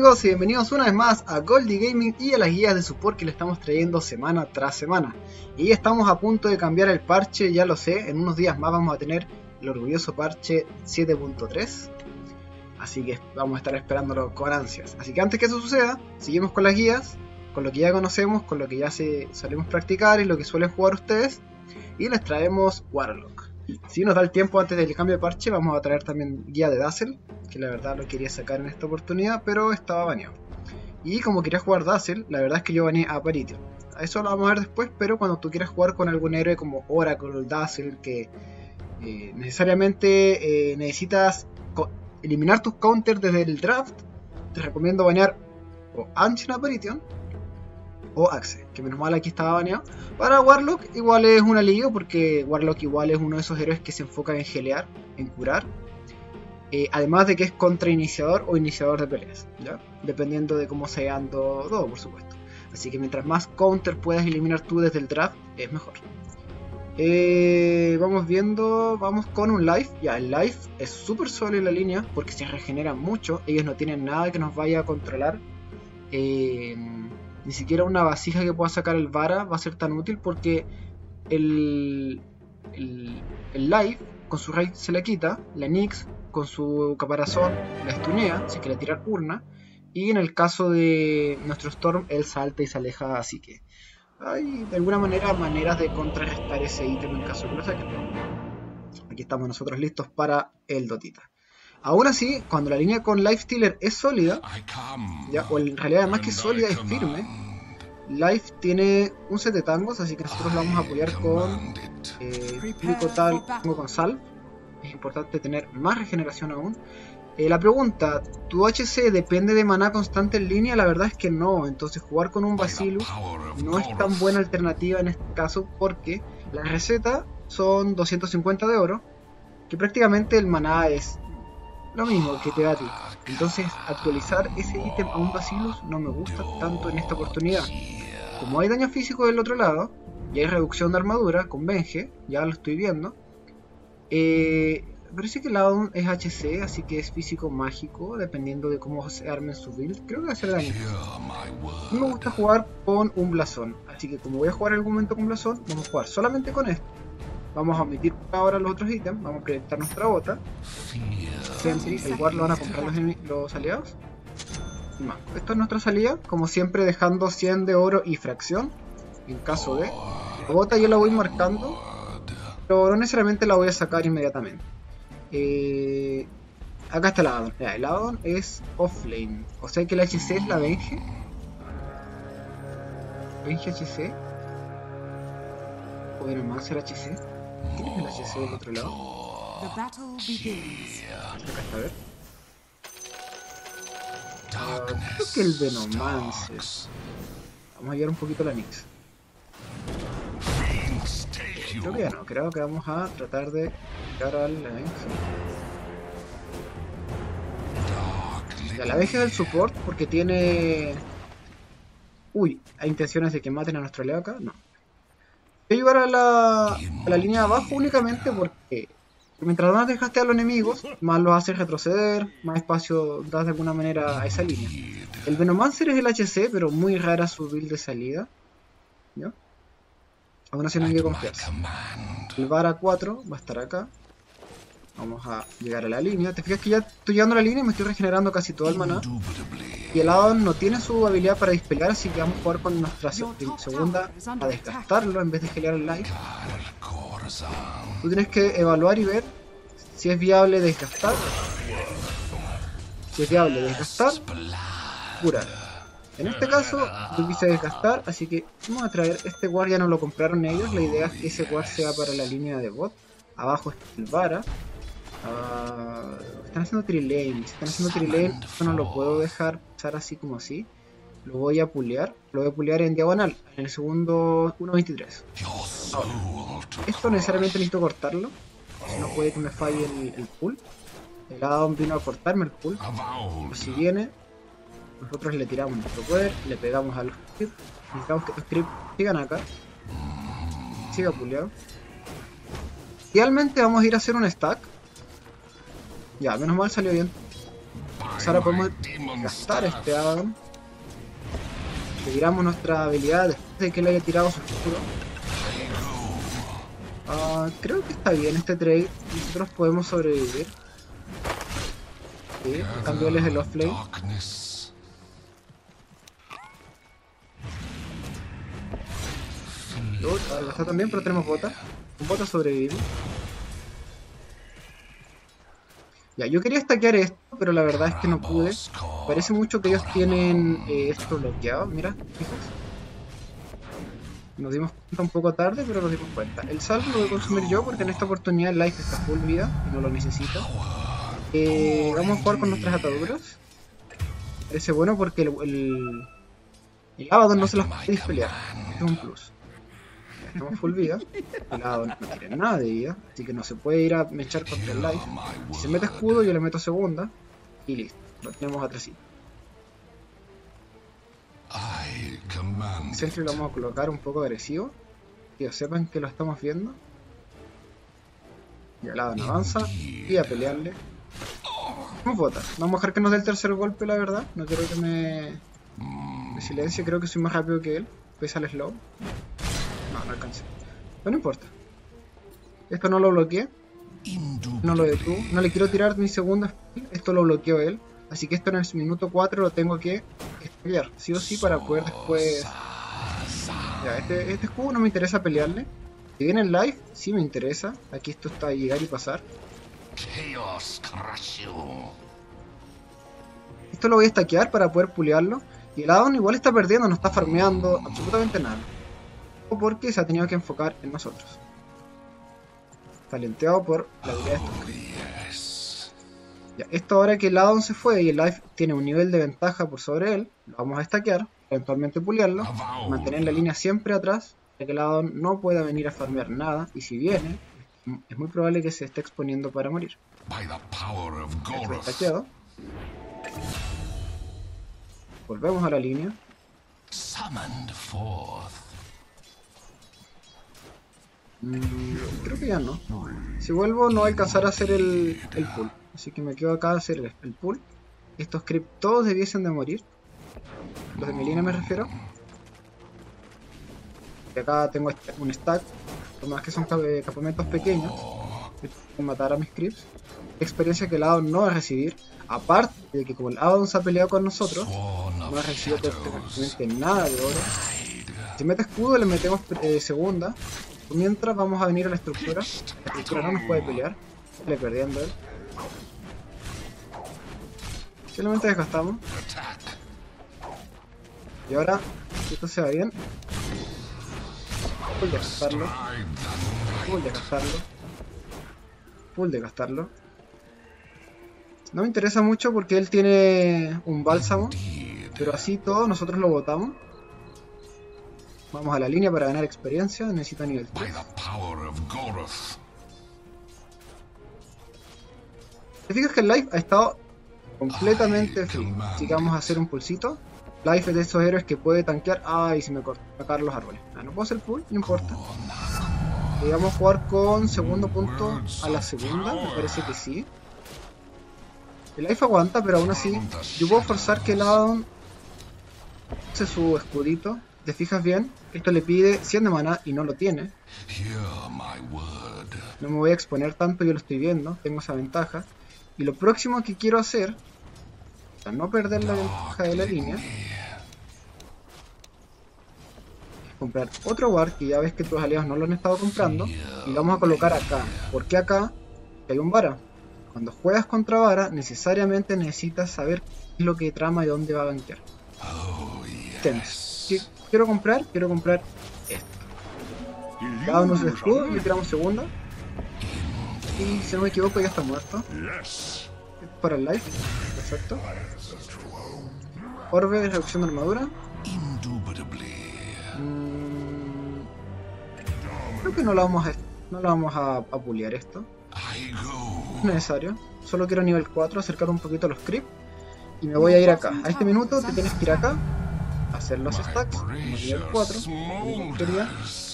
amigos y bienvenidos una vez más a Goldy Gaming y a las guías de support que le estamos trayendo semana tras semana. Y estamos a punto de cambiar el parche, ya lo sé, en unos días más vamos a tener el orgulloso parche 7.3. Así que vamos a estar esperándolo con ansias. Así que antes que eso suceda, seguimos con las guías, con lo que ya conocemos, con lo que ya solemos practicar y lo que suelen jugar ustedes. Y les traemos Warlock. Si nos da el tiempo antes del cambio de parche, vamos a traer también guía de Dazzle, que la verdad lo quería sacar en esta oportunidad, pero estaba baneado. Y como quería jugar Dazzle, la verdad es que yo baneé a Abaddon. Eso lo vamos a ver después, pero cuando tú quieras jugar con algún héroe como Oracle, Dazzle, que necesariamente necesitas eliminar tus counters desde el draft, te recomiendo banear o Ancient Apparition o Axe, que menos mal aquí estaba baneado. Para Warlock igual es un alivio, porque Warlock igual es uno de esos héroes que se enfoca en gelear, en curar, además de que es contrainiciador o iniciador de peleas, ¿ya? Dependiendo de cómo se ande todo, por supuesto. Así que mientras más counter puedas eliminar tú desde el draft, es mejor. Vamos con un Life. Ya, el Life es súper sólido en la línea, porque se regenera mucho. Ellos no tienen nada que nos vaya a controlar. Ni siquiera una vasija que pueda sacar el Bara va a ser tan útil, porque el Life con su raid se la quita, la Nyx con su caparazón la estunea, si quiere tirar urna, y en el caso de nuestro Storm, él salta y se aleja, así que hay de alguna manera maneras de contrarrestar ese ítem en caso de que lo saquen. Aquí estamos nosotros listos para el Dotita. Aún así, cuando la línea con Life Stealer es sólida, ya, o en realidad además que es sólida y firme, Life tiene un set de tangos, así que nosotros la vamos a apoyar con Kotol, con Sal. Es importante tener más regeneración aún. La pregunta, ¿tu HC depende de maná constante en línea? La verdad es que no, entonces jugar con un Basilius no es tan buena alternativa en este caso, porque la receta son 250 de oro, que prácticamente el maná es lo mismo que te da a ti. Entonces actualizar ese ítem a un Basilius no me gusta tanto en esta oportunidad. Como hay daño físico del otro lado y hay reducción de armadura con Venge, ya lo estoy viendo. Parece que el Abaddon es HC, así que es físico mágico, dependiendo de cómo se armen su build. Creo que va a ser daño. No me gusta jugar con un blasón, así que como voy a jugar en algún momento con blasón, vamos a jugar solamente con esto. Vamos a omitir ahora los otros ítems, vamos a proyectar nuestra bota. Sentry, el guard lo van a comprar los aliados. Y más. Esta es nuestra salida, como siempre dejando 100 de oro y fracción, en caso de... La bota yo la voy marcando, pero no necesariamente la voy a sacar inmediatamente. Acá está el Abaddon. El Abaddon es offlane, o sea que el HC es la Venge. Venge HC. O Venomancer HC. ¿Tienes el HC del otro lado? Acá está, a ver. Creo que el Venomancer. Vamos a llevar un poquito la Nyx. Creo que ya no, creo que vamos a tratar de quitar al Axe. La Venge del support porque tiene... Uy, ¿hay intenciones de que maten a nuestro Leo acá? No. Voy a llevar a la línea de abajo únicamente porque mientras más dejaste a los enemigos, más los haces retroceder, más espacio das de alguna manera a esa línea. El Venomancer es el HC, pero muy rara su build de salida, ¿no? Aún así no hay que confiarse. El Bara 4 va a estar acá. Vamos a llegar a la línea. Te fijas que ya estoy llegando a la línea y me estoy regenerando casi todo el maná. Y el Abaddon no tiene su habilidad para dispelear, así que vamos a jugar con nuestra segunda a desgastarlo en vez de gelear el Life. Tú tienes que evaluar y ver si es viable desgastar. Si es viable desgastar, curar. En este caso, yo quise desgastar, así que vamos a traer este guard, ya no lo compraron ellos, la idea es que ese guard sea para la línea de bot. Abajo está el Bara. Están haciendo trilane, si están haciendo trilane, yo no lo puedo dejar pasar así como así. Lo voy a pulear, lo voy a pulear en diagonal, en el segundo 1.23. Esto necesariamente necesito cortarlo, si no puede que me falle el pull. El Abaddon vino a cortarme el pull, pero si viene... Nosotros le tiramos nuestro poder, le pegamos a los creeps. Necesitamos que los creeps sigan acá. Siga puleado. Realmente vamos a ir a hacer un stack. Ya, menos mal salió bien. Entonces ahora podemos gastar este Abaddon. Retiramos nuestra habilidad después de que le haya tirado su escudo. Creo que está bien este trade. Nosotros podemos sobrevivir. Sí, cambiarles el offlane. Está también, pero tenemos botas. Con botas sobrevivimos. Ya, yo quería stackear esto, pero la verdad es que no pude. Parece mucho que ellos tienen esto bloqueado. Mira, fíjense. Nos dimos cuenta un poco tarde, pero nos dimos cuenta. El salvo lo voy a consumir yo porque en esta oportunidad Life está full vida y no lo necesito. Vamos a jugar con nuestras ataduras. Parece bueno porque el Abaddon no se las puede dispelear. Es un plus. Ya estamos full vida. El Abaddon no tiene nada de vida, así que no se puede ir a mechar contra el Life. Si se mete escudo, yo le meto segunda y listo. Lo tenemos atrás. Siempre lo vamos a colocar un poco agresivo, que sepan que lo estamos viendo. Y al lado no avanza y a pelearle. Vamos a votar, vamos a dejar que nos dé el tercer golpe, la verdad. No quiero que me silencie, creo que soy más rápido que él. Pesa al slow. No alcancé. Pero no importa. Esto no lo bloqueé. No lo detuvo. No le quiero tirar mi segunda. Esto lo bloqueó él. Así que esto en el minuto 4 lo tengo que pelear, sí o sí, para poder después... Ya, este escudo no me interesa pelearle. Si viene en live, sí me interesa. Aquí esto está a llegar y pasar. Esto lo voy a stackear para poder pulearlo. Y el Abaddon igual está perdiendo, no está farmeando absolutamente nada. O porque se ha tenido que enfocar en nosotros. Talenteado por la habilidad de estos. Ya, esto ahora que el Abaddon se fue y el Life tiene un nivel de ventaja por sobre él, lo vamos a stackear, eventualmente pulearlo, mantener la línea siempre atrás, para que el Abaddon no pueda venir a farmear nada, y si viene, es muy probable que se esté exponiendo para morir. Stackeado. Volvemos a la línea. Creo que ya no. Si vuelvo no alcanzará a hacer el pull. Así que me quedo acá a hacer el pull. Estos creep todos debiesen de morir. Los de mi línea me refiero. Y acá tengo un stack. Por más que son campamentos pequeños, pueden matar a mis creeps. Experiencia que el Abaddon no va a recibir. Aparte de que como el Abaddon se ha peleado con nosotros, no ha recibido prácticamente nada de oro. Si mete escudo le metemos segunda. Mientras vamos a venir a la estructura. La estructura no nos puede pelear. Sale perdiendo él. Simplemente desgastamos. Y ahora, si esto se va bien, full de gastarlo. Full de gastarlo. Full de gastarlo. No me interesa mucho porque él tiene un bálsamo. Pero así todos nosotros lo botamos. Vamos a la línea para ganar experiencia, necesita nivel 3. ¿Te fijas que el Life ha estado completamente free? Así que vamos a hacer un pulsito. Life es de esos héroes que puede tanquear. Ay, se me cortó sacar los árboles. Ah, no puedo hacer pull, no importa. Y vamos a jugar con segundo punto a la segunda, me parece que sí. El Life aguanta, pero aún así yo puedo forzar que el Abaddon use su escudito. ¿Te fijas bien? Esto le pide 100 de maná y no lo tiene. No me voy a exponer tanto, yo lo estoy viendo, tengo esa ventaja. Y lo próximo que quiero hacer, para no perder la ventaja de la línea, es comprar otro ward que ya ves que tus aliados no lo han estado comprando. Y lo vamos a colocar acá. ¿Por qué acá? Porque hay un Bara. Cuando juegas contra Bara, necesariamente necesitas saber qué es lo que trama y dónde va a banquear. Tienes. Quiero comprar esto. Cada uno se escudo y le tiramos segunda. Y si no me equivoco ya está muerto. Para el life. Perfecto. Orbe de reducción de armadura. Creo que no lo vamos a pulear esto. No es necesario. Solo quiero nivel 4, acercar un poquito a los creep. Y me voy a ir acá. A este minuto te tienes que ir acá. Hacer los stacks, nivel 4,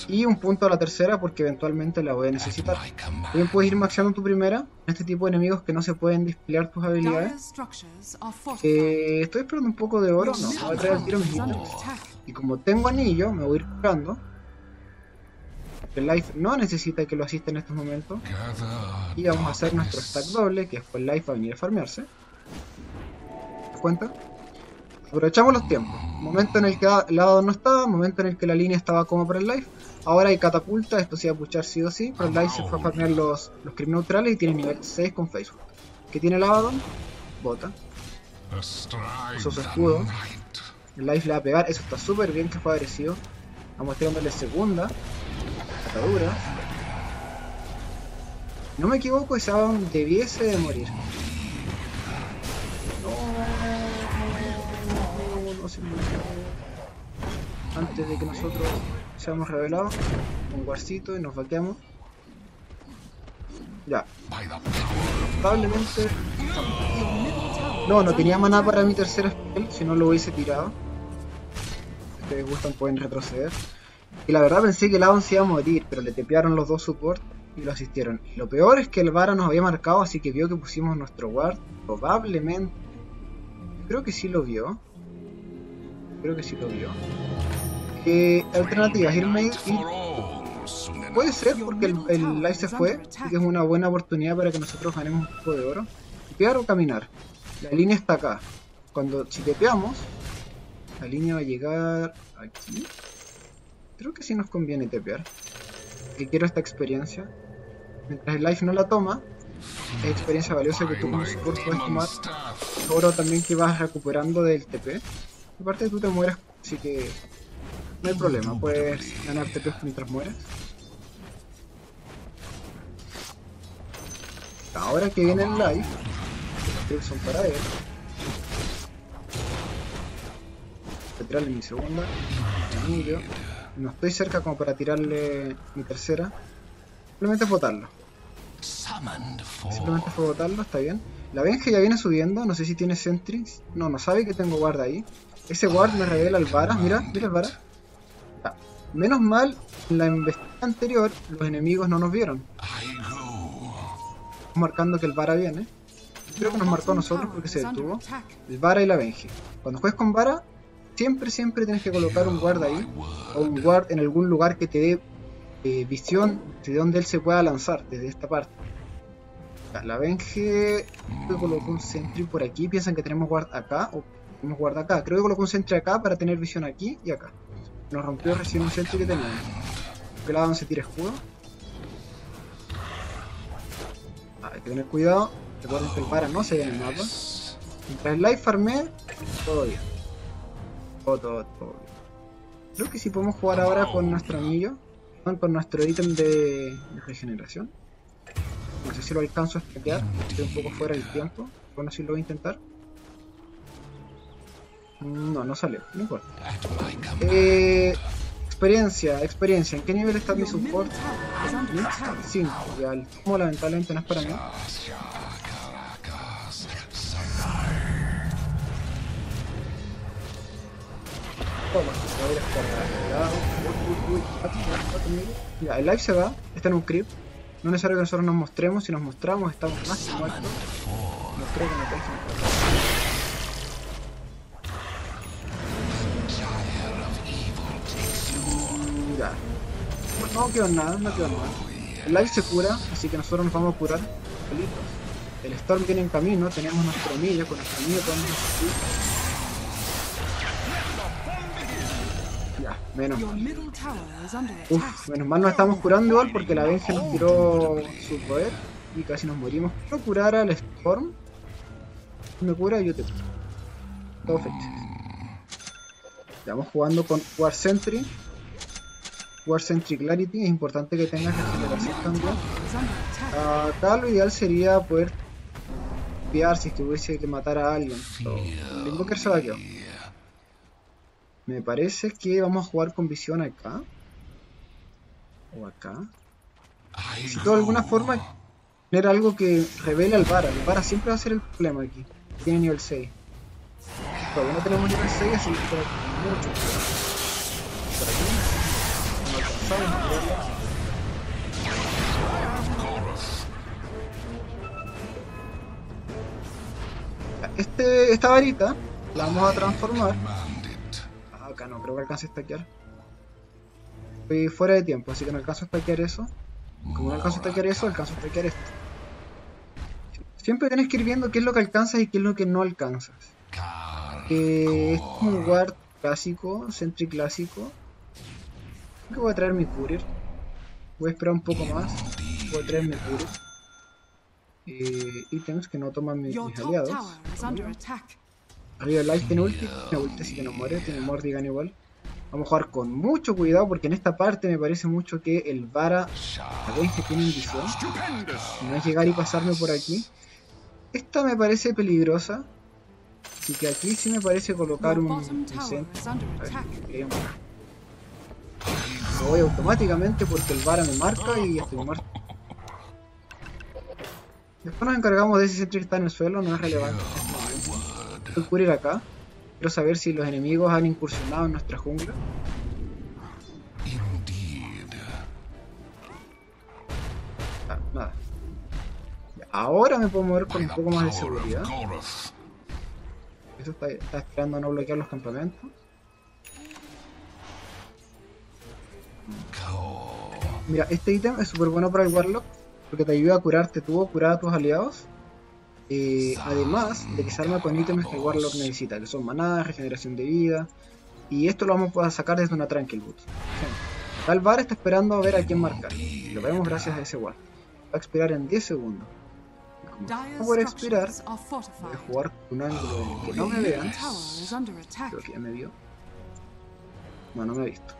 y un punto a la tercera porque eventualmente la voy a necesitar. También puedes ir maxeando tu primera, este tipo de enemigos que no se pueden displear tus habilidades. Estoy esperando un poco de oro, no, me voy a traer el tiro mis ítems. Y como tengo anillo, me voy a ir curando. El Life no necesita que lo asista en estos momentos. Y vamos a hacer nuestro stack doble, que después Life va a venir a farmearse. ¿Te das cuenta? Aprovechamos los tiempos. Momento en el que el lado no estaba, momento en el que la línea estaba como para el Life. Ahora hay catapulta, esto se va a puchar sí o sí. Pero el Life se fue a farmear los creep neutrales y tiene nivel 6 con Facebook. ¿Qué tiene el Abaddon? Bota. Usó su escudo. El Life le va a pegar, eso está súper bien que fue agresivo. Vamos tirándole segunda. Ataduras. No me equivoco, ese Abaddon debiese de morir. Antes de que nosotros seamos revelados, un guarcito y nos vaqueamos. Ya. Lamentablemente. No tenía maná para mi tercer spell, si no lo hubiese tirado. Si ustedes gustan pueden retroceder. Y la verdad pensé que el Abaddon se iba a morir, pero le tepearon los dos support y lo asistieron. Y lo peor es que el Bara nos había marcado, así que vio que pusimos nuestro guard. Probablemente. Creo que sí lo vio. Alternativas, irme y... Puede ser porque el Life se fue, así que es una buena oportunidad para que nosotros ganemos un poco de oro. Tepear o caminar. La línea está acá. Si tepeamos, la línea va a llegar aquí. Creo que sí nos conviene tepear. Que quiero esta experiencia. Mientras el Life no la toma, es experiencia valiosa que tú como support puedes tomar. Oro también que vas recuperando del TP. Aparte tú te mueres, así que no hay problema, puedes ganar TP mientras mueres. Ahora que viene el Live, los kills son para él. Voy a tirarle mi segunda, anillo. No estoy cerca como para tirarle mi tercera. Simplemente botarlo. Simplemente fue botarlo, está bien. La Venge ya viene subiendo, no sé si tiene sentries. No, no sabe que tengo guarda ahí. Ese guard me revela el Bara, mira el Bara. Ah, menos mal, en la investigación anterior, los enemigos no nos vieron. Marcando que el Bara viene. Creo que nos marcó a nosotros porque se detuvo. El Bara y la Venge. Cuando juegues con Bara, siempre tienes que colocar un guard ahí. O un guard en algún lugar que te dé visión de donde él se pueda lanzar, desde esta parte. La Venge, creo que colocó un sentry por aquí. Piensan que tenemos guard acá o nos guarda acá, creo que colocó un sentry acá para tener visión aquí y acá. Nos rompió recién un sentry que teníamos. Que la se tira escudo. Hay que tener cuidado, recuerden que el Bara no se ve en el mapa. Mientras el Live farmé, todo bien. Todo bien. Creo que sí podemos jugar ahora con nuestro anillo, con nuestro ítem de regeneración. No sé si lo alcanzo a stackear, estoy un poco fuera del tiempo. Bueno, si lo voy a intentar. No salió, no importa. Experiencia. ¿En qué nivel está mi support? 5. Ya el tomo lamentablemente no es para mí. Ya, el Life se va, está en un creep. No es necesario que nosotros nos mostremos, si nos mostramos estamos más muertos. No creo que me caigan. No quedó nada. El Life se cura, así que nosotros nos vamos a curar solitos. El Storm viene en camino, tenemos nuestro anillo, con nuestro anillo podemos resistir. Ya, menos mal. Menos mal nos estamos curando igual porque la Venge nos tiró su poder y casi nos morimos. Quiero curar al Storm. Me cura y yo te curo. Todo feliz. Estamos jugando con War Sentry. War Sentry Clarity, es importante que tengas regeneración también. Acá lo ideal sería poder piar si es que hubiese que matar a alguien. El Invoker se va a quedar. Me parece que vamos a jugar con visión acá. O acá. Necesito de alguna forma tener algo que revele al Bara. El Bara siempre va a ser el problema aquí. Tiene nivel 6. Todavía no tenemos nivel 6, así que mucho. Por aquí. Esta varita la vamos a transformar. Acá no creo que alcance a stackear. Estoy fuera de tiempo, así que no alcanzo a stackear eso. Como no alcanzo a stackear eso, alcanzo a stackear esto. Siempre tenés que ir viendo qué es lo que alcanzas y qué es lo que no alcanzas. Este es un guard clásico, sentry clásico. Creo que voy a traer mi courier. Voy a esperar un poco más. Voy a traer mi courier. Ítems que no toman mis aliados. Arriba Life tiene ulti. Tiene ulti, así que no muere. Tiene Mordigan igual. Vamos a jugar con mucho cuidado porque en esta parte me parece mucho que el Bara, sabéis que tiene visión, no es llegar y pasarme por aquí. Esta me parece peligrosa, así que aquí sí me parece colocar un centro. Lo voy automáticamente porque el Bara me marca y estoy muerto. Después nos encargamos de ese centro que está en el suelo, no es relevante. Voy a cubrir acá. Quiero saber si los enemigos han incursionado en nuestra jungla. Ah, nada. Ahora me puedo mover con un poco más de seguridad. Eso está esperando a no bloquear los campamentos. Mira, este ítem es súper bueno para el Warlock porque te ayuda a curarte tú o curar a tus aliados. Además de que se arma con ítems que el Warlock necesita, que son manadas, regeneración de vida, y esto lo vamos a sacar desde una Tranquil Boot. Tal Bara está esperando a ver a quién marcar. Lo vemos gracias a ese Ward. Va a expirar en 10 segundos. Como no puedo expirar, voy a jugar con un ángulo en el que no me vean. Creo que ya me vio. No me ha visto.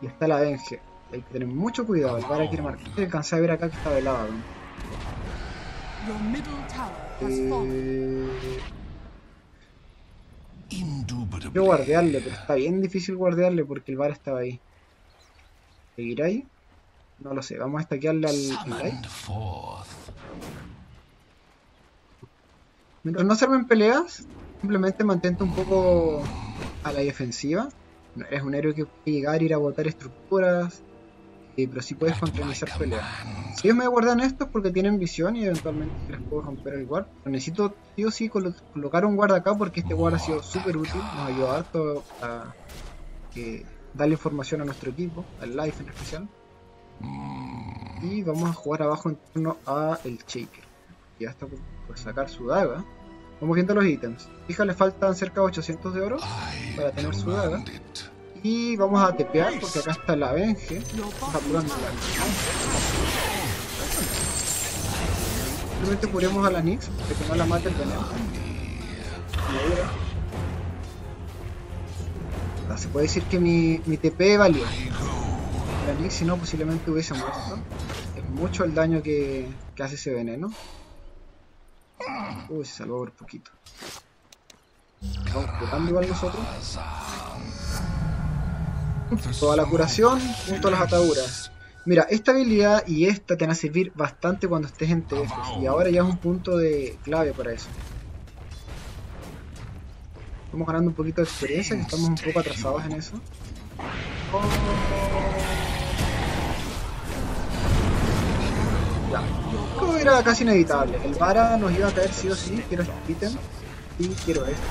Y está la Venge. Hay que tener mucho cuidado. El Bara quiere marcar. Alcancé a ver acá que está velado. Quiero guardearle, pero está bien difícil guardearle porque el Bara estaba ahí. ¿Seguirá ahí? No lo sé, vamos a stackearle al mientras no se armen peleas, simplemente mantente un poco a la defensiva. No eres un héroe que puede llegar, ir a botar estructuras. Pero si sí puedes contrainiciar peleas. Si ellos me guardan esto es porque tienen visión y eventualmente les puedo romper el guard. Pero necesito sí o sí colocar un guard acá porque este guard ha sido súper útil. Nos ayuda harto a darle información a nuestro equipo, al Life en especial. Y vamos a jugar abajo en torno a el Shaker. Ya está por sacar su daga. Vamos viendo los ítems. Fija, le faltan cerca de 800 de oro para tener su daga. Y vamos a tepear porque acá está la Venge. Está curando la Venge. Simplemente curemos a la Nyx para que no la mate el veneno. Se puede decir que mi TP valió. La Nyx, si no, posiblemente hubiese muerto. Es mucho el daño que hace ese veneno. Se salvó por poquito. Vamos curando igual nosotros. Toda la curación junto a las ataduras. Mira, esta habilidad y esta te van a servir bastante cuando estés en TF. Y ahora ya es un punto de clave para eso. Estamos ganando un poquito de experiencia, que estamos un poco atrasados en eso. Creo que era casi inevitable. El Bara nos iba a caer sí o sí. Quiero este ítem. Y quiero esto.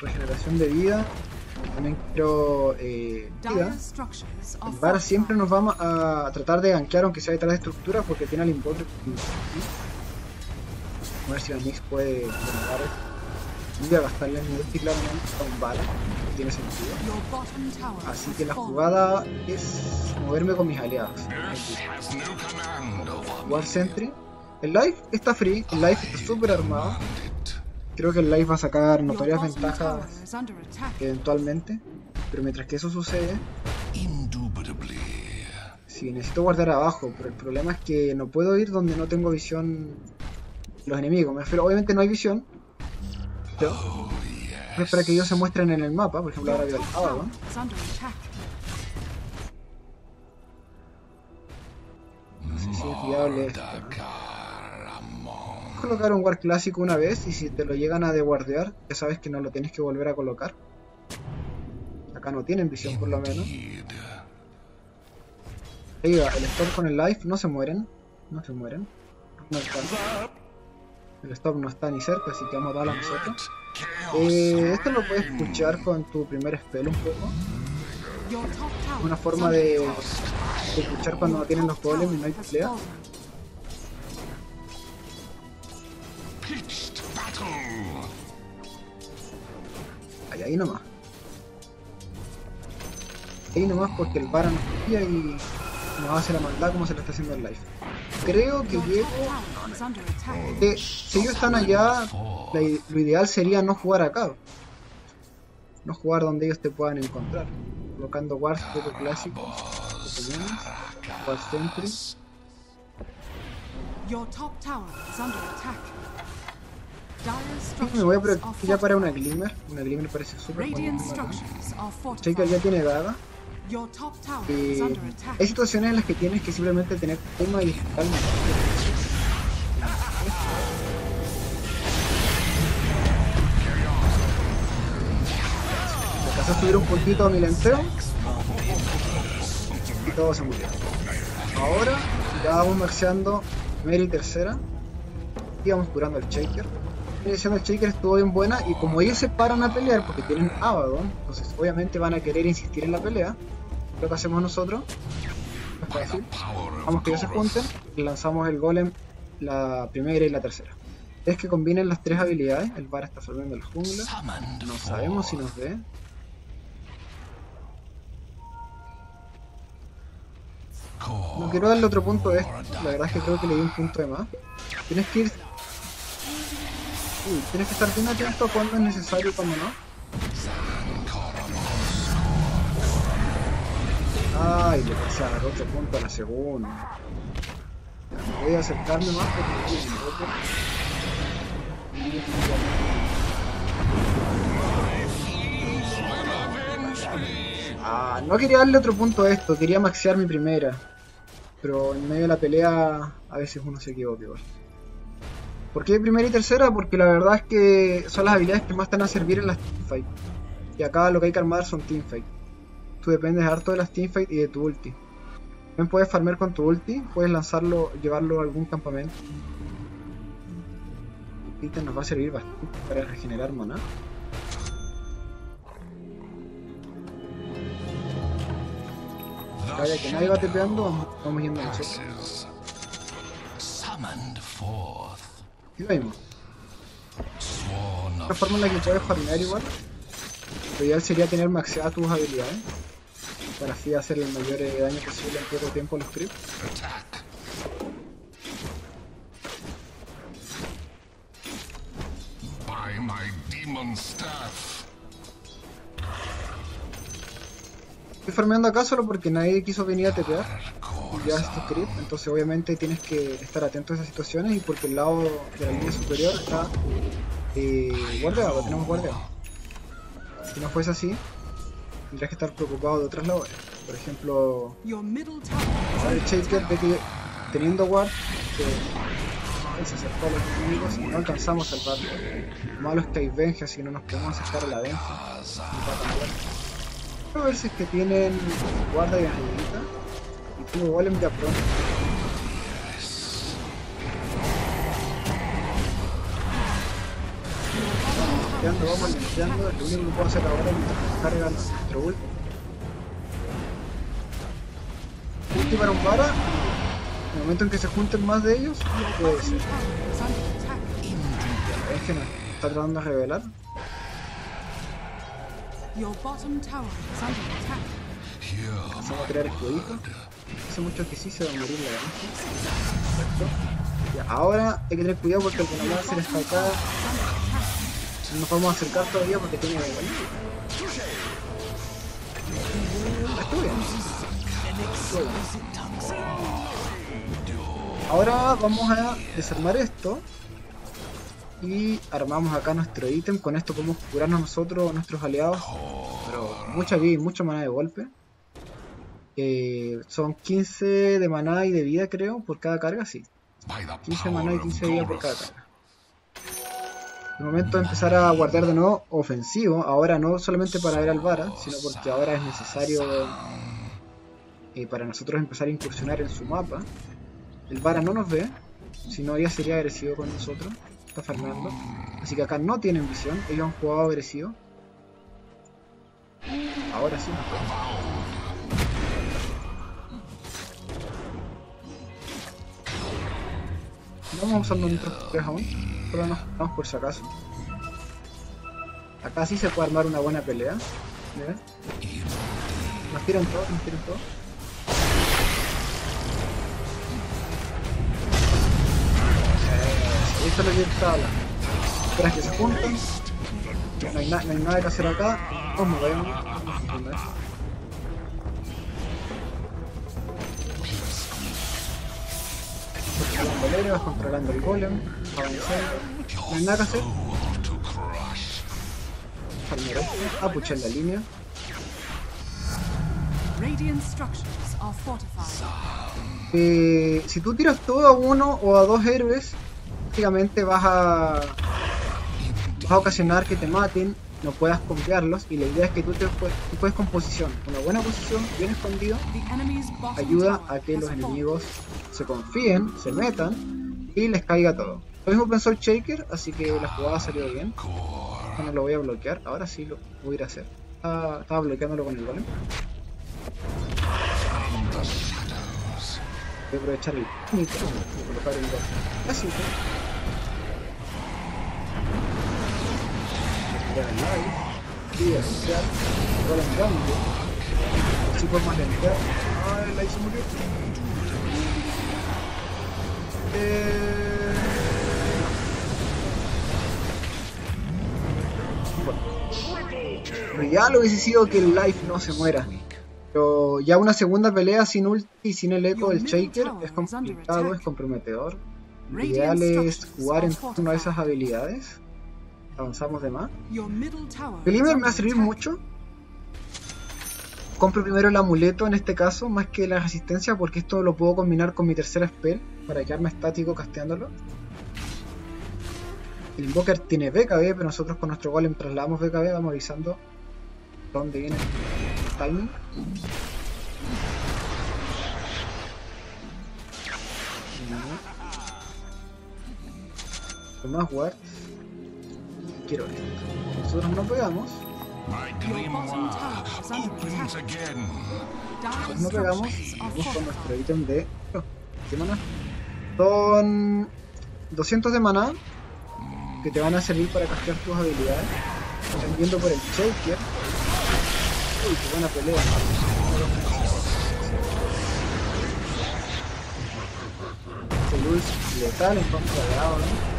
Regeneración de vida. También quiero vida. El Bara siempre nos vamos a tratar de gankear aunque sea detrás de estructuras porque tiene al Invoker. A ver si la Nyx puede ganar. Voy a gastarle el ulti claramente a un Bara, no tiene sentido. Así que la jugada es moverme con mis aliados. War Sentry. El Life está free, el Life está súper armado. Creo que el Life va a sacar notorias ventajas eventualmente, pero mientras que eso sucede, sí, necesito guardar abajo, pero el problema es que no puedo ir donde no tengo visión los enemigos. Me refiero, obviamente no hay visión, pero es para que ellos se muestren en el mapa. Por ejemplo, ahora veo el Abaddon. No sé si es viable esto, ¿no? Colocar un guard clásico una vez y si te lo llegan a deguardear ya sabes que no lo tienes que volver a colocar. Acá no tienen visión por lo menos. Pega el stop con el life, no se mueren. No se mueren. No están. El stop no está ni cerca, así que vamos a darlo a nosotros. Esto lo puedes escuchar con tu primer spell un poco. Una forma de escuchar cuando tienen los golems y no hay pelea. Ahí nomás. Ahí nomás porque el Bara nos copia y nos hace la maldad como se lo está haciendo el live. Creo que llego... si ellos están allá, lo ideal sería no jugar acá. No jugar donde ellos te puedan encontrar. Colocando wards poco clásicos. Ward Sentry. Me voy a ya para una Glimmer. Una Glimmer parece súper buena. Shaker ya tiene Daga. Hay situaciones en las que tienes que simplemente tener calma y calma. Si acaso subir un poquito a mi lenteo y todo se murió. Ahora ya vamos marchando primera y tercera y vamos curando al Shaker. La dirección del Shaker estuvo bien buena, y como ellos se paran a pelear porque tienen Abaddon, entonces obviamente van a querer insistir en la pelea. Lo que hacemos nosotros es fácil, vamos que ellos se junten y lanzamos el golem la primera y la tercera. Es que combinen las tres habilidades. El Bara está absorbiendo la jungla, no sabemos si nos ve. No quiero darle otro punto de esto, la verdad es que creo que le di un punto de más. Tienes que ir... tienes que estar bien atento cuando es necesario y cuando no. Ay, le pasé a dar otro punto a la segunda. Ya, voy a acercarme más porque me tiene otro. Ah, no quería darle otro punto a esto, quería maxear mi primera. Pero en medio de la pelea a veces uno se equivoca igual. ¿Por qué primera y tercera? Porque la verdad es que son las habilidades que más están a servir en las teamfight. Y acá lo que hay que armar son teamfight. Tú dependes harto de las teamfight y de tu ulti. También puedes farmear con tu ulti, puedes lanzarlo, llevarlo a algún campamento. El ítem nos va a servir bastante para regenerar maná. Vaya que nadie va tepeando, vamos yendo nosotros. Y vemos. Otra forma en la que puedes farmear igual. Lo ideal sería tener maxeadas tus habilidades para así hacer el mayor daño posible en poco tiempo a los creeps. Estoy farmeando acá solo porque nadie quiso venir a tepear ya estos creep, entonces obviamente tienes que estar atento a esas situaciones, y porque el lado de la línea superior está guardia, o tenemos guardia. Si no fuese así, tendrías que estar preocupado de otras labores. Por ejemplo, el Shaker, de que teniendo guard se acercó a los enemigos y no alcanzamos al barrio. Lo malo es que hay venge, así que no nos podemos acercar a la venge. Quiero ver si es que tienen guardia y angelita. Tengo golem ya pronto. Vamos limpiando, lo único que puedo hacer ahora es cargar nuestro ulti. Ulti para un Bara, en el momento en que se junten más de ellos, puede ser. Es que nos está tratando de revelar. Empezamos a crear escuditos. Hace mucho que sí se va a morir la ganancia. Perfecto. Ahora hay que tener cuidado porque el Venomancer está acá. No nos vamos a acercar todavía porque tiene de golpe. Estuvo bien. Ahora vamos a desarmar esto. Y armamos acá nuestro ítem. Con esto podemos curarnos nosotros, nuestros aliados. Pero mucha vida y mucha maná de golpe. Son 15 de maná y de vida, creo, por cada carga, sí. 15 maná y 15 de vida por cada carga. De momento de empezar a guardar de nuevo ofensivo, ahora no solamente para ver al Bara, sino porque ahora es necesario para nosotros empezar a incursionar en su mapa. El Bara no nos ve, si no ya sería agresivo con nosotros. Está farmeando, así que acá no tienen visión. Ellos han jugado agresivo. Ahora sí nos ven. No vamos usando nuestros 3 aún, pero nos vamos por si acaso. Acá sí se puede armar una buena pelea. ¿Ve? Nos tiran todos, nos tiran todos. Esto es lo que está hablando. Esperas que se juntan. No hay nada que hacer acá. Nos movemos. Vas controlando el golem, avanzando, no hay nada que hacer. Apuchar la línea. Si tú tiras todo a uno o a dos héroes, prácticamente vas a ocasionar que te maten, no puedas confiarlos, y la idea es que tú puedes con posición, una buena posición, bien escondido, ayuda a que los enemigos se confíen, se metan y les caiga todo. Lo mismo pensó el Shaker, así que la jugada salió bien. Bueno, lo voy a bloquear, ahora sí lo voy a ir a hacer. Estaba bloqueándolo con el golem. Voy a aprovechar el punto y colocar el golem. Así que... y asociar con el cambio así por más lenta. Ah, la hizo morir. Bueno, ya lo hubiese sido que el Life no se muera, pero ya una segunda pelea sin ulti y sin el eco del Shaker es complicado, es comprometedor. Lo ideal es jugar en una de esas habilidades. Avanzamos de más. Glimmer me va a servir mucho. Compro primero el amuleto en este caso, más que la resistencia, porque esto lo puedo combinar con mi tercera spell para quedarme estático casteándolo. El Invoker tiene BKB, pero nosotros con nuestro golem trasladamos BKB, vamos avisando dónde viene el timing. No. Más guard. Quiero esto. Nosotros no pegamos. Nosotros no pegamos. Busco nuestro ítem de... Oh, ¿qué maná? Son 200 de maná que te van a servir para castear tus habilidades. Están viendo por el Shaker. Uy, qué buena pelea. Este luz letal en contra de Abaddon.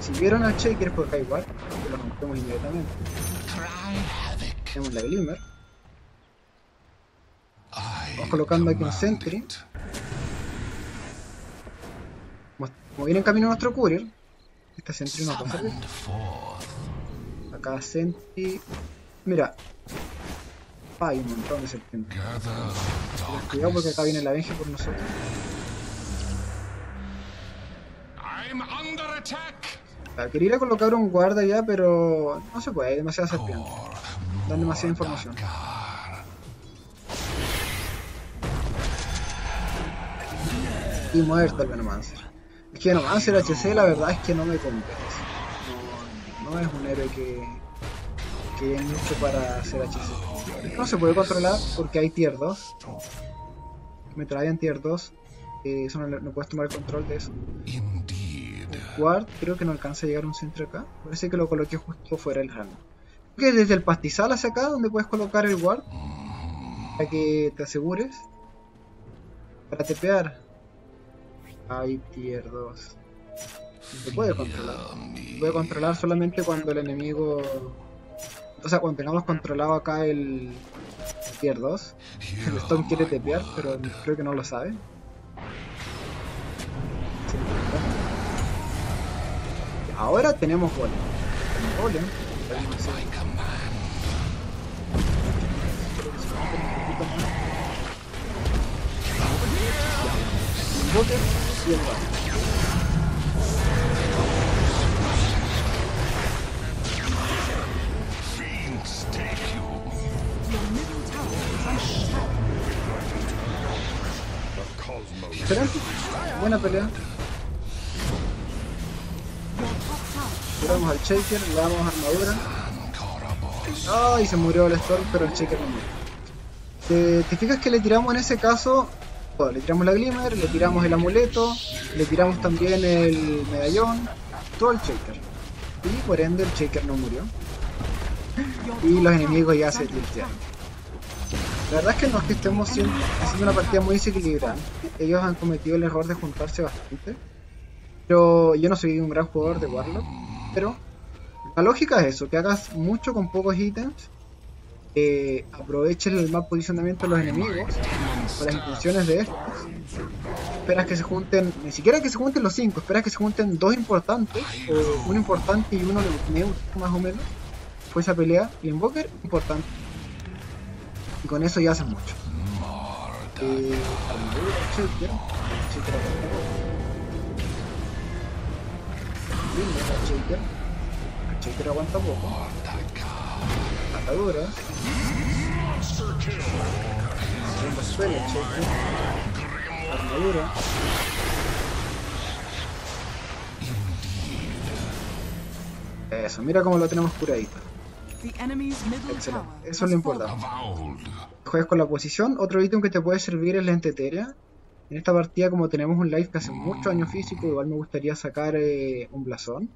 Si vieron al Shaker por acá igual, que lo rompemos inmediatamente. Tenemos la Glimmer. Vamos colocando aquí un Sentry. Como viene en camino nuestro courier, esta Sentry no va a salir. Acá Sentry... Mira. Hay un montón de Sentry. Cuidado porque acá viene la Venge por nosotros. Quería ir a colocar un guarda ya, pero no se puede, hay demasiada serpiente. Dan demasiada información. Y muerto el Venomancer. Es que Venomancer HC la verdad es que no me compensa. No es un héroe que es mucho para hacer HC. No se puede controlar porque hay tier 2. Me traían tier 2. Eso no puedes tomar el control de eso. Guard, creo que no alcanza a llegar un centro acá. Parece que lo coloqué justo fuera del rango. Creo que desde el pastizal hacia acá, donde puedes colocar el guard, para que te asegures. Para tepear. Hay tier 2. No se puede controlar. Se puede controlar solamente cuando el enemigo... O sea, cuando tengamos controlado acá el tier 2. El Storm quiere tepear, pero creo que no lo sabe. Ahora tenemos golem. buena pelea. Curamos al Shaker, le damos armadura. Ay, se murió el Storm, pero el Shaker no murió. ¿Te fijas que le tiramos en ese caso? Bueno, le tiramos la Glimmer, le tiramos el amuleto, le tiramos también el medallón, todo el Shaker. Y por ende el Shaker no murió. Y los enemigos ya se tiltearon. La verdad es que no es que estemos haciendo una partida muy desequilibrada. Ellos han cometido el error de juntarse bastante. Pero yo no soy un gran jugador de Warlock. Pero la lógica es eso, que hagas mucho con pocos ítems. Aproveches el mal posicionamiento de los enemigos para las intenciones de estos. Esperas que se junten, ni siquiera que se junten los 5, esperas que se junten dos importantes, o uno importante y uno neutro más o menos. Fue esa pelea, y Invoker, importante. Y con eso ya haces mucho. Shaker aguanta poco. Ataduras. Suele Shaker. Armadura. Eso, mira cómo lo tenemos curadito. Excelente, eso es lo importante. Juegas con la posición. Otro ítem que te puede servir es la entelequia. En esta partida, como tenemos un life que hace mucho daño físico, igual me gustaría sacar un blasón.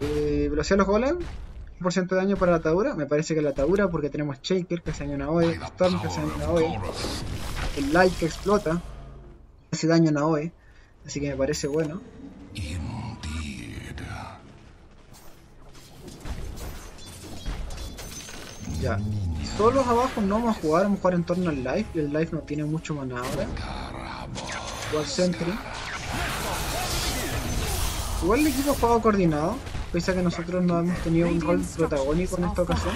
Velocidad de los golems, 1% de daño para la atadura. Me parece que la atadura, porque tenemos Shaker que hace daño a Naoe, Storm que hace daño a Naoe, el life que explota hace daño a Naoe, así que me parece bueno. Ya, solos abajo no vamos a jugar en torno al life, y el life no tiene mucho maná ahora. Igual Sentry. Igual el equipo ha jugado coordinado, pese a que nosotros no hemos tenido un rol protagónico en esta ocasión.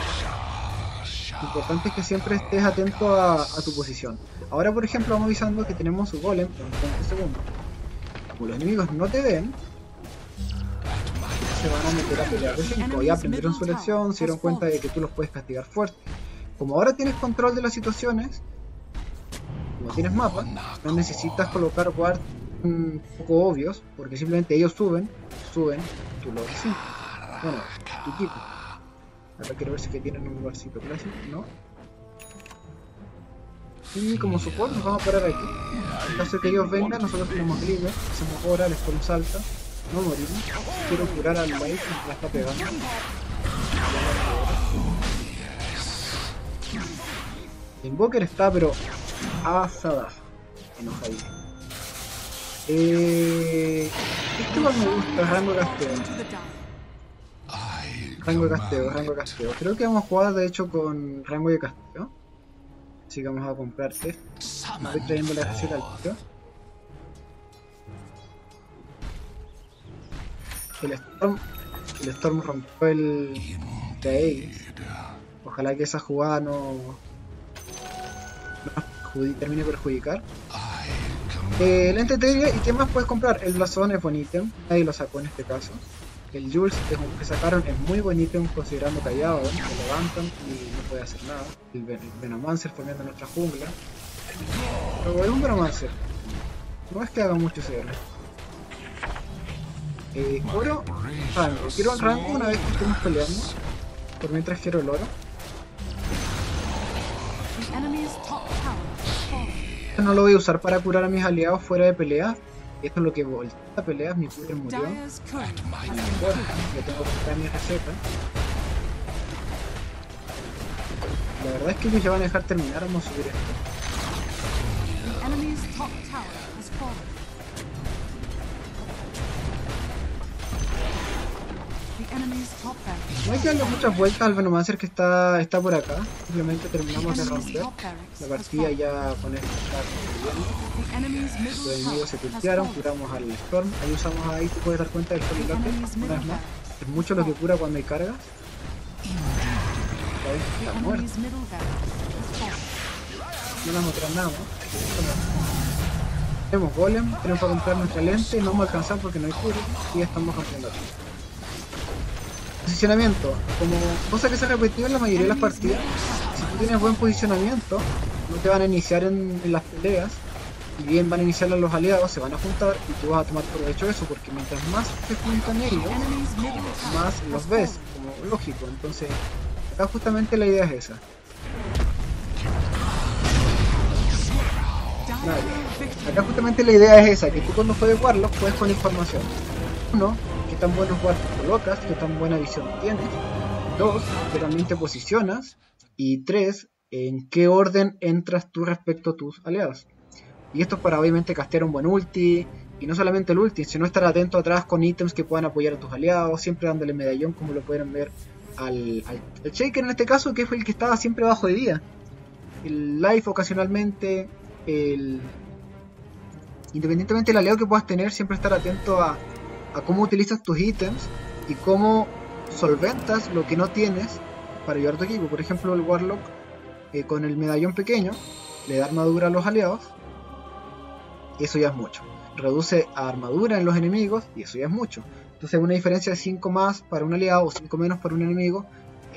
Lo importante es que siempre estés atento a tu posición. Ahora por ejemplo vamos avisando que tenemos su golem en 30 segundos. Como los enemigos no te ven, se van a meter a pelear de 5, ya aprendieron su lección, se dieron cuenta de que tú los puedes castigar fuerte. Como ahora tienes control de las situaciones, como tienes mapa, no necesitas colocar guard un poco obvios, porque simplemente ellos suben, tú lo ves. Bueno, tu equipo. Ahora quiero ver si que tienen un lugarcito clásico, ¿no? Y como support nos vamos a parar aquí. En caso de que ellos vengan, nosotros tenemos libre, hacemos hora, les ponemos alta. No morimos, quiero curar al Life que la está pegando. El Invoker está pero asada, enojadito. Este más me gusta, rango de casteo. Rango de casteo. Creo que vamos a jugar de hecho con rango de casteo. Así que vamos a comprarte. Estoy trayendo la receta al tiro. El Storm rompió el de Axe. Ojalá que esa jugada no termine de perjudicar. La entelequia, ¿y qué más puedes comprar? El blasón es buen ítem, nadie lo sacó en este caso. El Jules que sacaron es muy buen ítem considerando callado, se levantan y no puede hacer nada. El Venomancer formando nuestra jungla. Pero es un Venomancer, no es que haga mucho cierre. Oro, rango. Quiero el rango una vez que estemos peleando. Por mientras quiero el oro. No lo voy a usar para curar a mis aliados fuera de pelea. Esto es lo que voltea a peleas. Mi cutter murió. Bueno, yo tengo que sacar mi receta. La verdad es que ellos ya van a dejar terminar. Vamos a subir esto. No hay que darle muchas vueltas al Venomancer que está por acá. Simplemente terminamos de romper la partida ya con esto. Los enemigos se tiltearon, curamos al Storm. Ahí usamos ahí, te puedes dar cuenta del Storm Locker, una vez más. Es mucho lo que cura cuando hay cargas. Está muerto. No nos mostramos nada más. Tenemos golem, tenemos para comprar nuestra lente. No vamos a alcanzar porque no hay cura. Y ya estamos rompiendo aquí. Posicionamiento, como cosa que se ha repetido en la mayoría de las partidas, si tú tienes buen posicionamiento, no te van a iniciar en las peleas, bien van a iniciar a los aliados, se van a juntar y tú vas a tomar provecho de eso, porque mientras más te juntan ellos, más los ves, como lógico. Entonces, acá justamente la idea es esa. Acá justamente la idea es esa, que tú cuando juegues Warlock juegues con información. Uno, qué tan buenos Warlocks colocas, qué tan buena visión tienes. Dos, que también te posicionas. Y tres, en qué orden entras tú respecto a tus aliados. Y esto es para obviamente castear un buen ulti. Y no solamente el ulti, sino estar atento atrás con ítems que puedan apoyar a tus aliados, siempre dándole medallón, como lo pueden ver al Shaker en este caso, que fue el que estaba siempre bajo de vida. El Life ocasionalmente, independientemente del aliado que puedas tener, siempre estar atento a cómo utilizas tus ítems y cómo solventas lo que no tienes para ayudar a tu equipo. Por ejemplo, el Warlock con el medallón pequeño le da armadura a los aliados, y eso ya es mucho. Reduce a armadura en los enemigos, y eso ya es mucho. Entonces, una diferencia de 5 más para un aliado o 5 menos para un enemigo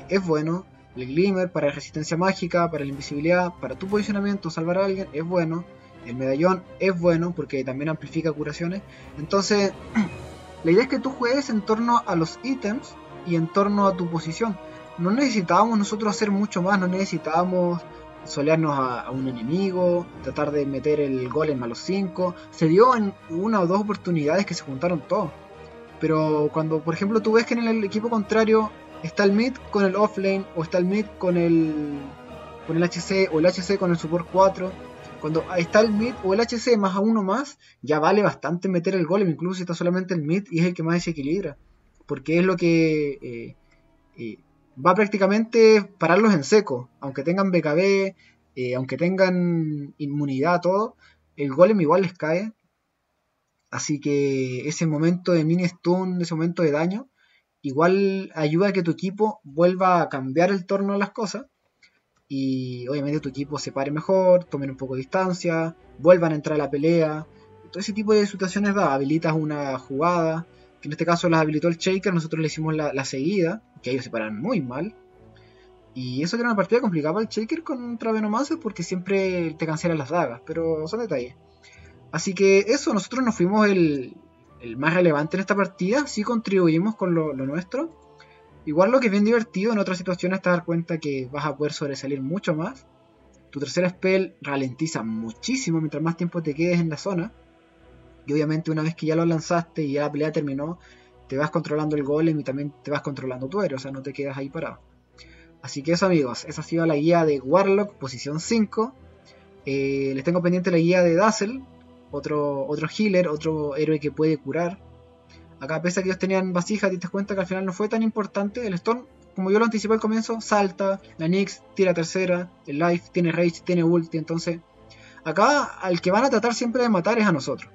es bueno. El Glimmer para resistencia mágica, para la invisibilidad, para tu posicionamiento, salvar a alguien, es bueno. El medallón es bueno porque también amplifica curaciones. Entonces, la idea es que tú juegues en torno a los ítems y en torno a tu posición. No necesitábamos nosotros hacer mucho más, no necesitábamos solearnos a un enemigo, tratar de meter el golem a los 5. Se dio en una o dos oportunidades que se juntaron todos. Pero cuando, por ejemplo, tú ves que en el equipo contrario está el mid con el offlane, o está el mid con el HC, o el HC con el support 4. Cuando está el mid o el HC más a uno más, ya vale bastante meter el golem, incluso si está solamente el mid, y es el que más desequilibra. Porque es lo que va prácticamente pararlos en seco. Aunque tengan BKB, aunque tengan inmunidad, todo, el golem igual les cae. Así que ese momento de mini stun, ese momento de daño, igual ayuda a que tu equipo vuelva a cambiar el torno de las cosas. Y obviamente tu equipo se pare mejor, tomen un poco de distancia, vuelvan a entrar a la pelea. Todo ese tipo de situaciones da. Habilitas una jugada, que en este caso las habilitó el Shaker, nosotros le hicimos la seguida, que ellos se paran muy mal. Y eso era una partida complicada para el Shaker contra Venomancer, porque siempre te cancelan las dagas, pero son detalles. Así que eso, nosotros nos fuimos el más relevante en esta partida, sí contribuimos con lo nuestro. Igual lo que es bien divertido, en otras situaciones te das cuenta que vas a poder sobresalir mucho más. Tu tercer spell ralentiza muchísimo mientras más tiempo te quedes en la zona. Y obviamente una vez que ya lo lanzaste y ya la pelea terminó, te vas controlando el golem y también te vas controlando tu héroe, o sea, no te quedas ahí parado. Así que eso, amigos, esa ha sido la guía de Warlock, posición 5. Les tengo pendiente la guía de Dazzle, otro healer, otro héroe que puede curar. Acá, pese a que ellos tenían vasija, te das cuenta que al final no fue tan importante. El Storm, como yo lo anticipé al comienzo, salta. La Nyx tira tercera. El Life tiene Rage, tiene ulti. Entonces, acá al que van a tratar siempre de matar es a nosotros.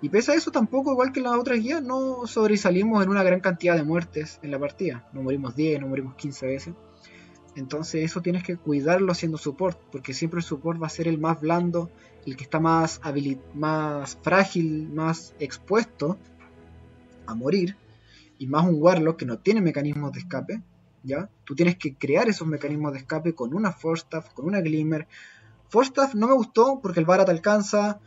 Y pese a eso, tampoco, igual que en las otras guías, no sobresalimos en una gran cantidad de muertes en la partida. No morimos 10, no morimos 15 veces. Entonces eso tienes que cuidarlo haciendo support, porque siempre el support va a ser el más blando, el que está más frágil, más expuesto a morir, y más un Warlock que no tiene mecanismos de escape, ¿ya? Tú tienes que crear esos mecanismos de escape con una Force Staff, con una Glimmer. Force Staff no me gustó porque el Bara te alcanza,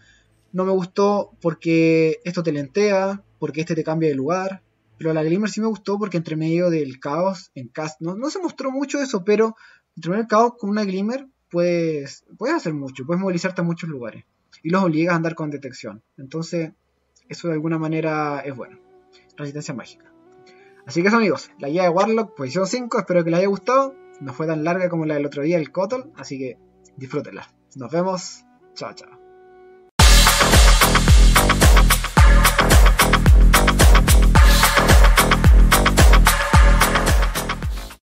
no me gustó porque esto te lentea, porque este te cambia de lugar. Pero la Glimmer sí me gustó porque entre medio del caos, en cast, no se mostró mucho eso, pero entre medio del caos con una Glimmer puedes hacer mucho, puedes movilizarte a muchos lugares. Y los obligas a andar con detección. Entonces, eso de alguna manera es bueno. Resistencia mágica. Así que eso, amigos, la guía de Warlock, posición 5, espero que les haya gustado. No fue tan larga como la del otro día, el Kotol, así que disfrútenla. Nos vemos. Chao, chao.